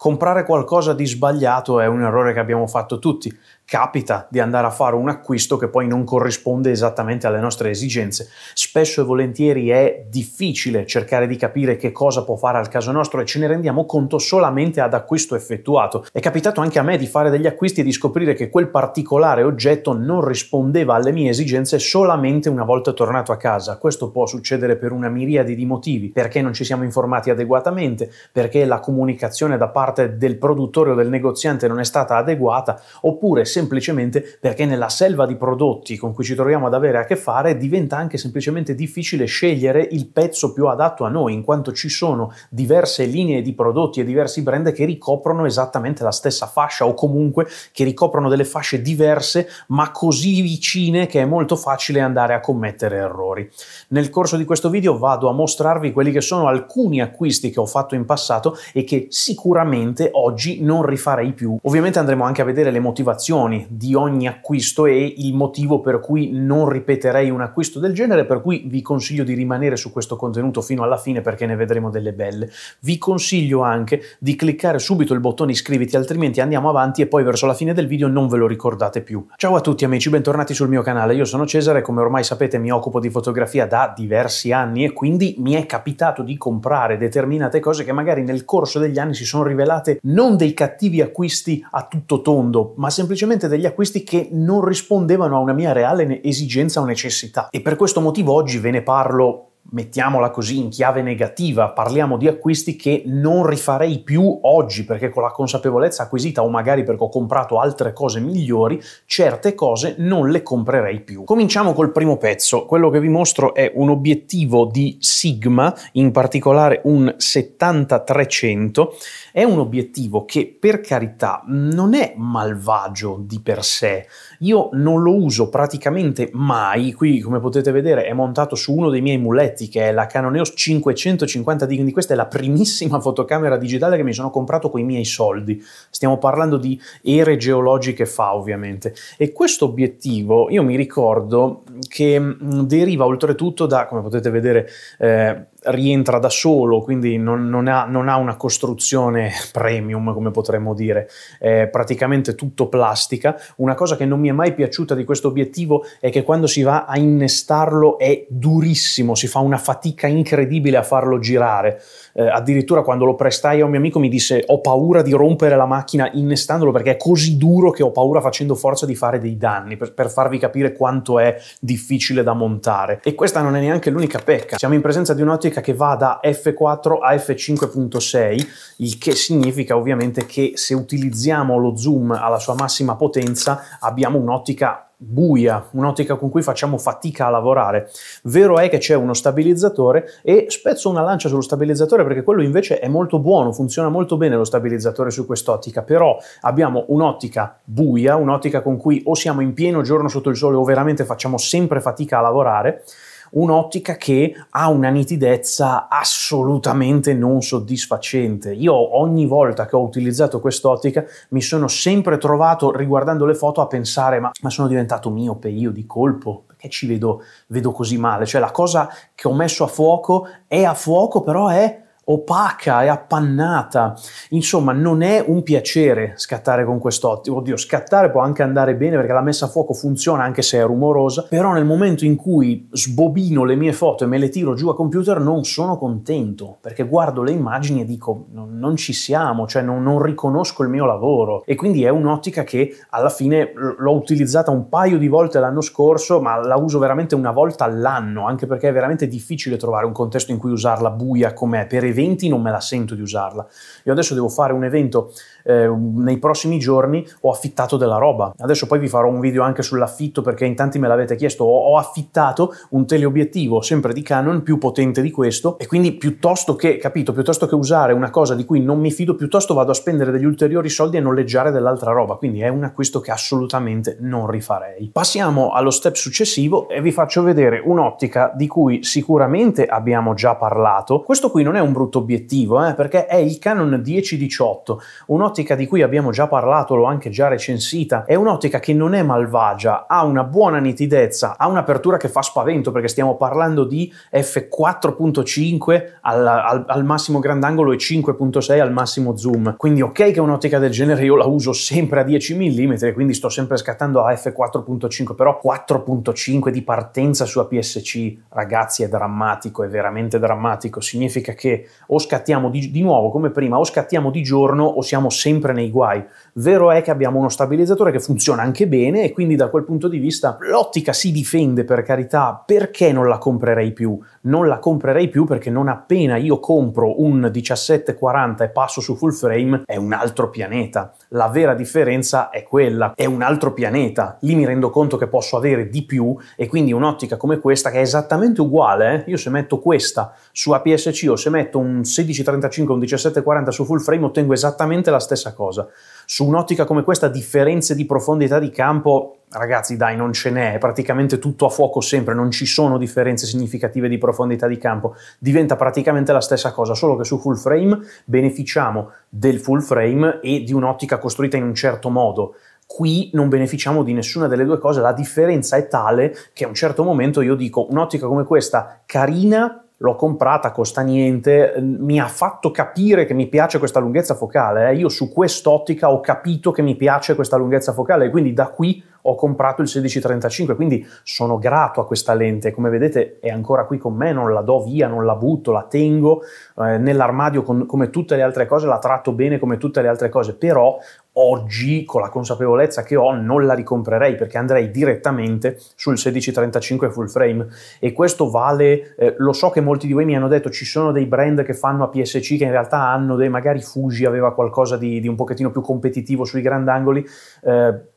comprare qualcosa di sbagliato è un errore che abbiamo fatto tutti. Capita di andare a fare un acquisto che poi non corrisponde esattamente alle nostre esigenze. Spesso e volentieri è difficile cercare di capire che cosa può fare al caso nostro e ce ne rendiamo conto solamente ad acquisto effettuato. È capitato anche a me di fare degli acquisti e di scoprire che quel particolare oggetto non rispondeva alle mie esigenze solamente una volta tornato a casa. Questo può succedere per una miriade di motivi, perché non ci siamo informati adeguatamente, perché la comunicazione da parte del produttore o del negoziante non è stata adeguata, oppure semplicemente perché nella selva di prodotti con cui ci troviamo ad avere a che fare diventa anche semplicemente difficile scegliere il pezzo più adatto a noi, in quanto ci sono diverse linee di prodotti e diversi brand che ricoprono esattamente la stessa fascia o comunque che ricoprono delle fasce diverse ma così vicine che è molto facile andare a commettere errori. Nel corso di questo video vado a mostrarvi quelli che sono alcuni acquisti che ho fatto in passato e che sicuramente oggi non rifarei più. Ovviamente andremo anche a vedere le motivazioni di ogni acquisto e il motivo per cui non ripeterei un acquisto del genere, per cui vi consiglio di rimanere su questo contenuto fino alla fine perché ne vedremo delle belle. Vi consiglio anche di cliccare subito il bottone iscriviti, altrimenti andiamo avanti e poi verso la fine del video non ve lo ricordate più. Ciao a tutti amici, bentornati sul mio canale, io sono Cesare, come ormai sapete mi occupo di fotografia da diversi anni e quindi mi è capitato di comprare determinate cose che magari nel corso degli anni si sono rivelate non dei cattivi acquisti a tutto tondo, ma semplicemente degli acquisti che non rispondevano a una mia reale esigenza o necessità. E per questo motivo oggi ve ne parlo, mettiamola così, in chiave negativa. Parliamo di acquisti che non rifarei più oggi, perché con la consapevolezza acquisita o magari perché ho comprato altre cose migliori, certe cose non le comprerei più. Cominciamo col primo pezzo. Quello che vi mostro è un obiettivo di Sigma, in particolare un 70-300. È un obiettivo che, per carità, non è malvagio di per sé. Io non lo uso praticamente mai. Qui, come potete vedere, è montato su uno dei miei muletti, che è la Canon EOS 550D, quindi questa è la primissima fotocamera digitale che mi sono comprato con i miei soldi. Stiamo parlando di ere geologiche fa, ovviamente. E questo obiettivo, io mi ricordo, che deriva oltretutto da, come potete vedere, rientra da solo, quindi non ha una costruzione premium, come potremmo dire, è praticamente tutto plastica. Una cosa che non mi è mai piaciuta di questo obiettivo è che quando si va a innestarlo è durissimo, si fa una fatica incredibile a farlo girare. Addirittura quando lo prestai a un mio amico mi disse: ho paura di rompere la macchina innestandolo perché è così duro che ho paura, facendo forza, di fare dei danni, per farvi capire quanto è difficile da montare. E questa non è neanche l'unica pecca. Siamo in presenza di un'ottica che va da f4 a f5.6, il che significa ovviamente che se utilizziamo lo zoom alla sua massima potenza abbiamo un'ottica buia, un'ottica con cui facciamo fatica a lavorare. Vero è che c'è uno stabilizzatore, e spezzo una lancia sullo stabilizzatore perché quello invece è molto buono, funziona molto bene lo stabilizzatore su quest'ottica, però abbiamo un'ottica buia, un'ottica con cui o siamo in pieno giorno sotto il sole o veramente facciamo sempre fatica a lavorare, un'ottica che ha una nitidezza assolutamente non soddisfacente. Io ogni volta che ho utilizzato quest'ottica mi sono sempre trovato, riguardando le foto, a pensare ma sono diventato miope io di colpo? Perché ci vedo così male? Cioè, la cosa che ho messo a fuoco però è opaca, è appannata. Insomma, non è un piacere scattare con quest'ottica. Oddio, scattare può anche andare bene perché la messa a fuoco funziona anche se è rumorosa, però nel momento in cui sbobino le mie foto e me le tiro giù a computer non sono contento, perché guardo le immagini e dico non ci siamo, cioè non riconosco il mio lavoro. E quindi è un'ottica che alla fine l'ho utilizzata un paio di volte l'anno scorso, ma la uso veramente una volta all'anno, anche perché è veramente difficile trovare un contesto in cui usarla buia com'è. Per eventi non me la sento di usarla. Io adesso devo fare un evento nei prossimi giorni, ho affittato della roba. Adesso poi vi farò un video anche sull'affitto, perché in tanti me l'avete chiesto. Ho affittato un teleobiettivo sempre di Canon più potente di questo, e quindi piuttosto che usare una cosa di cui non mi fido, piuttosto vado a spendere degli ulteriori soldi e noleggiare dell'altra roba. Quindi è un acquisto che assolutamente non rifarei. Passiamo allo step successivo e vi faccio vedere un'ottica di cui sicuramente abbiamo già parlato. Questo qui non è un brutto obiettivo, perché è il Canon 10-18, un'ottica di cui abbiamo già parlato, l'ho anche già recensita, è un'ottica che non è malvagia, ha una buona nitidezza, ha un'apertura che fa spavento perché stiamo parlando di f4.5 al massimo grandangolo e 5.6 al massimo zoom, quindi ok che un'ottica del genere io la uso sempre a 10 mm e quindi sto sempre scattando a f4.5, però 4.5 di partenza su APS-C, ragazzi, è drammatico, è veramente drammatico, significa che o scattiamo di nuovo come prima, o scattiamo di giorno o siamo sempre nei guai. Vero è che abbiamo uno stabilizzatore che funziona anche bene e quindi da quel punto di vista l'ottica si difende, per carità, perché non la comprerei più? Non la comprerei più perché non appena io compro un 17-40 e passo su full frame è un altro pianeta, la vera differenza è quella, è un altro pianeta, lì mi rendo conto che posso avere di più e quindi un'ottica come questa che è esattamente uguale, io se metto questa su APS-C o se metto un 16-35 o un 17-40 su full frame ottengo esattamente la stessa cosa. Su un'ottica come questa differenze di profondità di campo, ragazzi dai, non ce n'è, è praticamente tutto a fuoco sempre, non ci sono differenze significative di profondità di campo, diventa praticamente la stessa cosa, solo che su full frame beneficiamo del full frame e di un'ottica costruita in un certo modo. Qui non beneficiamo di nessuna delle due cose, la differenza è tale che a un certo momento io dico un'ottica come questa carina, l'ho comprata, costa niente, mi ha fatto capire che mi piace questa lunghezza focale, io su quest'ottica ho capito che mi piace questa lunghezza focale e quindi da qui ho comprato il 16-35, quindi sono grato a questa lente, come vedete è ancora qui con me, non la do via, non la butto, la tengo nell'armadio come tutte le altre cose, la tratto bene come tutte le altre cose, però oggi con la consapevolezza che ho non la ricomprerei perché andrei direttamente sul 16-35 full frame e questo vale, lo so che molti di voi mi hanno detto ci sono dei brand che fanno APS-C che in realtà hanno dei, magari Fuji aveva qualcosa di un pochettino più competitivo sui grandangoli,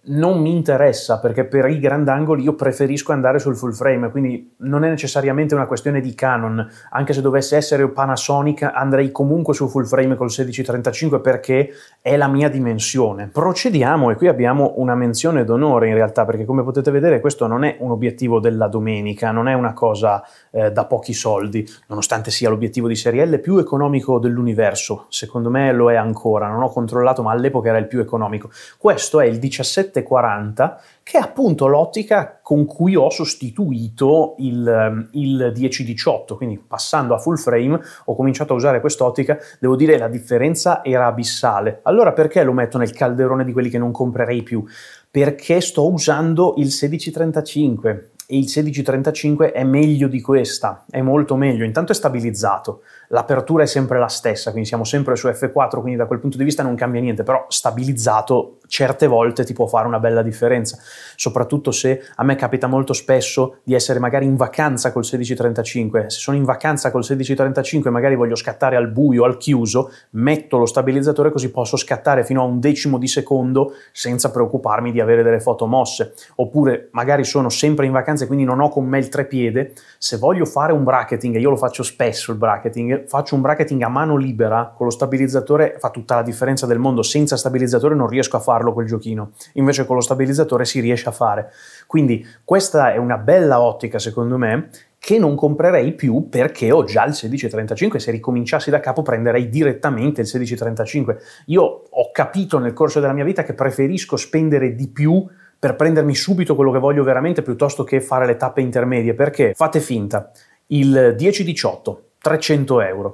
non mi interessa perché per i grandangoli io preferisco andare sul full frame, quindi non è necessariamente una questione di Canon, anche se dovesse essere Panasonic andrei comunque sul full frame col 16-35 perché è la mia dimensione. Procediamo e qui abbiamo una menzione d'onore in realtà perché come potete vedere questo non è un obiettivo della domenica, non è una cosa da pochi soldi, nonostante sia l'obiettivo di serie L più economico dell'universo, secondo me lo è ancora, non ho controllato ma all'epoca era il più economico. Questo è il 17-40 che è appunto l'ottica con cui ho sostituito il 10-18, quindi passando a full frame ho cominciato a usare quest'ottica, devo dire la differenza era abissale. Allora perché lo metto nel calderone di quelli che non comprerei più? Perché sto usando il 16-35 e il 16-35 è meglio di questa, è molto meglio, intanto è stabilizzato, l'apertura è sempre la stessa, quindi siamo sempre su f4, quindi da quel punto di vista non cambia niente, però stabilizzato certe volte ti può fare una bella differenza, soprattutto se a me capita molto spesso di essere magari in vacanza col 16-35, se sono in vacanza col 16-35 magari voglio scattare al buio, al chiuso, metto lo stabilizzatore così posso scattare fino a 1/10 di secondo senza preoccuparmi di avere delle foto mosse, oppure magari sono sempre in vacanza e quindi non ho con me il trepiede, se voglio fare un bracketing, io lo faccio spesso il bracketing, faccio un bracketing a mano libera con lo stabilizzatore, fa tutta la differenza del mondo, senza stabilizzatore non riesco a farlo quel giochino, invece con lo stabilizzatore si riesce a fare, quindi questa è una bella ottica secondo me che non comprerei più perché ho già il 16-35, se ricominciassi da capo prenderei direttamente il 16-35, io ho capito nel corso della mia vita che preferisco spendere di più per prendermi subito quello che voglio veramente piuttosto che fare le tappe intermedie, perché fate finta il 10-18 €300,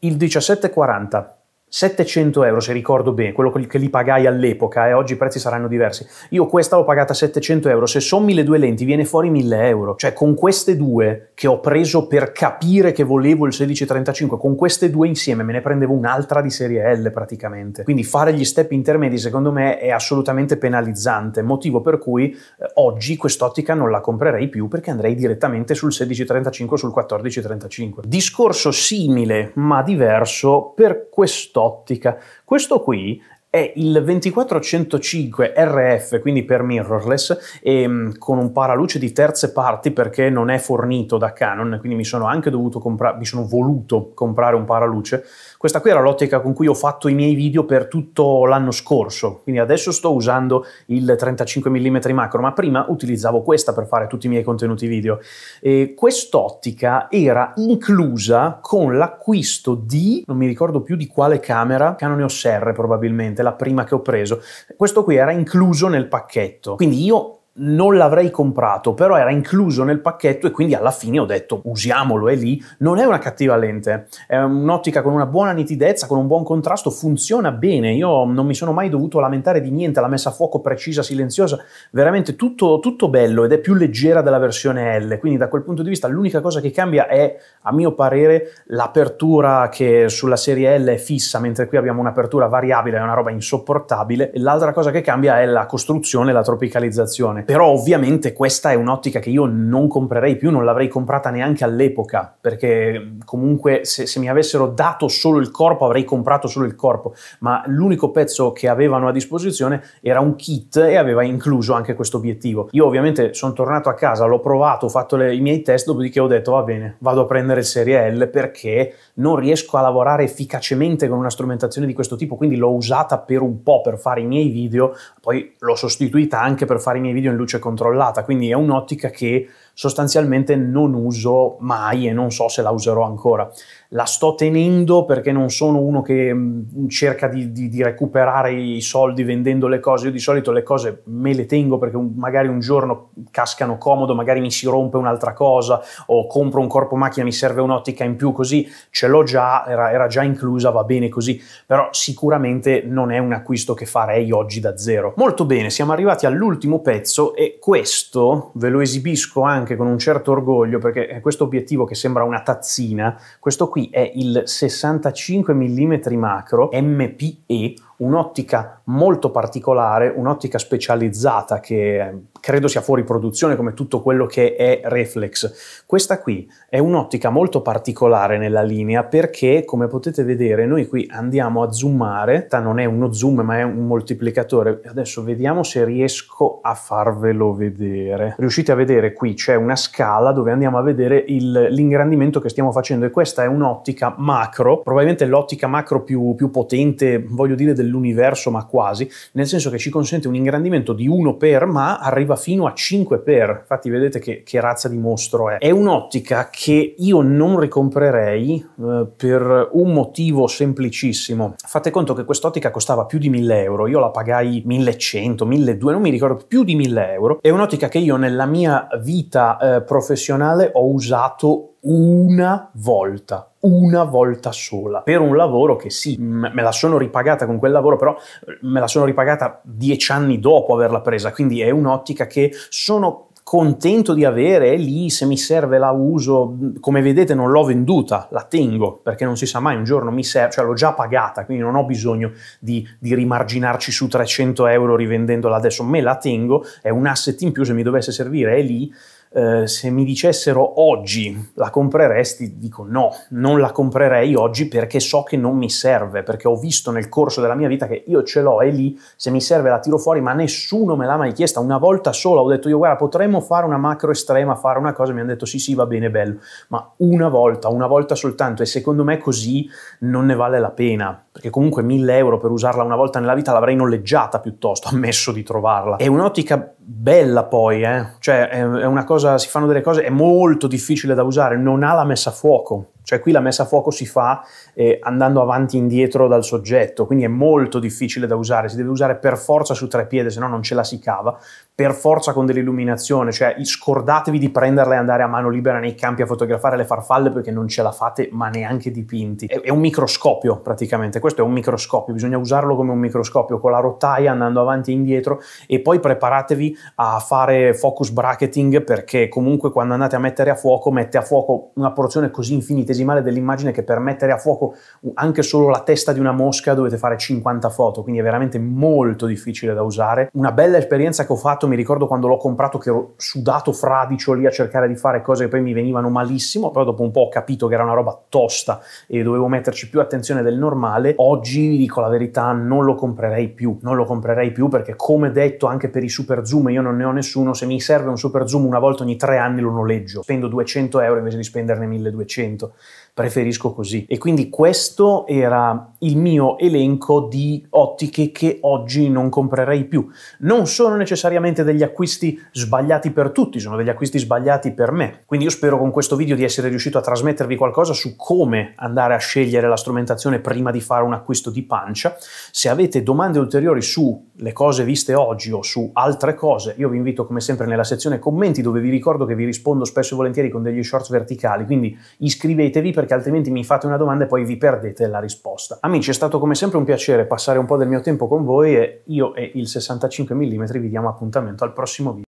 il 17-40 €700 se ricordo bene, quello che li pagai all'epoca, e oggi i prezzi saranno diversi. Io questa l'ho pagata €700, se sommi le due lenti viene fuori €1000, cioè con queste due che ho preso per capire che volevo il 16-35, con queste due insieme me ne prendevo un'altra di serie L praticamente. Quindi fare gli step intermedi secondo me è assolutamente penalizzante, motivo per cui oggi quest'ottica non la comprerei più perché andrei direttamente sul 16-35 o sul 14-35. Discorso simile ma diverso per quest'ottica. Questo qui è il 24-105 RF, quindi per mirrorless, e con un paraluce di terze parti perché non è fornito da Canon, quindi mi sono voluto comprare un paraluce. Questa qui era l'ottica con cui ho fatto i miei video per tutto l'anno scorso, quindi adesso sto usando il 35mm macro, ma prima utilizzavo questa per fare tutti i miei contenuti video. Quest'ottica era inclusa con l'acquisto di, non mi ricordo più di quale camera, Canon EOS R probabilmente, la prima che ho preso. Questo qui era incluso nel pacchetto, quindi io non l'avrei comprato, però era incluso nel pacchetto e quindi alla fine ho detto usiamolo, è lì. Non è una cattiva lente, è un'ottica con una buona nitidezza, con un buon contrasto, funziona bene, io non mi sono mai dovuto lamentare di niente, la messa a fuoco precisa, silenziosa, veramente tutto bello, ed è più leggera della versione L, quindi da quel punto di vista l'unica cosa che cambia è, a mio parere, l'apertura, che sulla serie L è fissa, mentre qui abbiamo un'apertura variabile, è una roba insopportabile. L'altra cosa che cambia è la costruzione, la tropicalizzazione. Però ovviamente questa è un'ottica che io non comprerei più, non l'avrei comprata neanche all'epoca, perché comunque se mi avessero dato solo il corpo avrei comprato solo il corpo, ma l'unico pezzo che avevano a disposizione era un kit e aveva incluso anche questo obiettivo. Io ovviamente sono tornato a casa, l'ho provato, ho fatto i miei test, dopodiché ho detto va bene, vado a prendere il serie L perché non riesco a lavorare efficacemente con una strumentazione di questo tipo, quindi l'ho usata per un po' per fare i miei video, poi l'ho sostituita anche per fare i miei video in luce controllata, quindi è un'ottica che sostanzialmente non uso mai e non so se la userò ancora. La sto tenendo perché non sono uno che cerca di recuperare i soldi vendendo le cose. Io di solito le cose me le tengo perché magari un giorno cascano comodo, magari mi si rompe un'altra cosa o compro un corpo macchina, mi serve un'ottica in più, così ce l'ho già, era già inclusa, va bene così, però sicuramente non è un acquisto che farei oggi da zero. Molto bene, siamo arrivati all'ultimo pezzo e questo ve lo esibisco anche con un certo orgoglio, perché questo obiettivo che sembra una tazzina, questo qui è il 65mm macro MPE, un'ottica molto particolare, un'ottica specializzata che credo sia fuori produzione come tutto quello che è reflex. Questa qui è un'ottica molto particolare nella linea perché, come potete vedere, noi qui andiamo a zoomare, non è uno zoom ma è un moltiplicatore. Adesso vediamo se riesco a farvelo vedere. Riuscite a vedere qui c'è una scala dove andiamo a vedere l'ingrandimento che stiamo facendo, e questa è un'ottica macro, probabilmente l'ottica macro più potente, voglio dire, dell'universo, ma quasi, nel senso che ci consente un ingrandimento di 1x, ma arriva fino a 5x, infatti vedete che razza di mostro è. È un'ottica che io non ricomprerei per un motivo semplicissimo. Fate conto che quest'ottica costava più di 1000 euro, io la pagai 1100, 1200, non mi ricordo, più di 1000 euro. È un'ottica che io nella mia vita professionale ho usato una volta sola, per un lavoro che sì, me la sono ripagata con quel lavoro, però me la sono ripagata 10 anni dopo averla presa, quindi è un'ottica che sono contento di avere, è lì, se mi serve la uso. Come vedete non l'ho venduta, la tengo, perché non si sa mai, un giorno mi serve, cioè l'ho già pagata, quindi non ho bisogno di rimarginarci su 300 euro rivendendola adesso, me la tengo, è un asset in più, se mi dovesse servire è lì. Se mi dicessero oggi la compreresti, dico no, non la comprerei oggi perché so che non mi serve, perché ho visto nel corso della mia vita che io ce l'ho, è lì, se mi serve la tiro fuori, ma nessuno me l'ha mai chiesta. Una volta sola ho detto io guarda, potremmo fare una macro estrema, fare una cosa, mi hanno detto sì sì va bene, bello, ma una volta soltanto, e secondo me così non ne vale la pena, perché comunque 1000 euro per usarla una volta nella vita l'avrei noleggiata piuttosto, ammesso di trovarla. È un'ottica bella poi, cioè è una cosa, si fanno delle cose, è molto difficile da usare, non ha la messa a fuoco, cioè qui la messa a fuoco si fa andando avanti e indietro dal soggetto, quindi è molto difficile da usare, si deve usare per forza su tre piedi, se no non ce la si cava, per forza con dell'illuminazione, cioè scordatevi di prenderla e andare a mano libera nei campi a fotografare le farfalle perché non ce la fate, ma neanche dipinti. È un microscopio praticamente, questo è un microscopio, bisogna usarlo come un microscopio, con la rotaia andando avanti e indietro, e poi preparatevi a fare focus bracketing perché comunque quando andate a mettere a fuoco mette a fuoco una porzione così infinita centesimale dell'immagine, che per mettere a fuoco anche solo la testa di una mosca dovete fare 50 foto, quindi è veramente molto difficile da usare. Una bella esperienza che ho fatto, mi ricordo quando l'ho comprato che ero sudato fradicio lì a cercare di fare cose che poi mi venivano malissimo, però dopo un po' ho capito che era una roba tosta e dovevo metterci più attenzione del normale. Oggi vi dico la verità, non lo comprerei più, perché come detto anche per i super zoom io non ne ho nessuno. Se mi serve un super zoom una volta ogni 3 anni lo noleggio, spendo 200 euro invece di spenderne 1200, preferisco così. E quindi questo era il mio elenco di ottiche che oggi non comprerei più. Non sono necessariamente degli acquisti sbagliati per tutti, sono degli acquisti sbagliati per me, quindi io spero con questo video di essere riuscito a trasmettervi qualcosa su come andare a scegliere la strumentazione prima di fare un acquisto di pancia. Se avete domande ulteriori sulle cose viste oggi o su altre cose, io vi invito come sempre nella sezione commenti, dove vi ricordo che vi rispondo spesso e volentieri con degli shorts verticali, quindi iscrivetevi perché altrimenti mi fate una domanda e poi vi perdete la risposta. Amici, è stato come sempre un piacere passare un po' del mio tempo con voi e io e il 65 mm vi diamo appuntamento al prossimo video.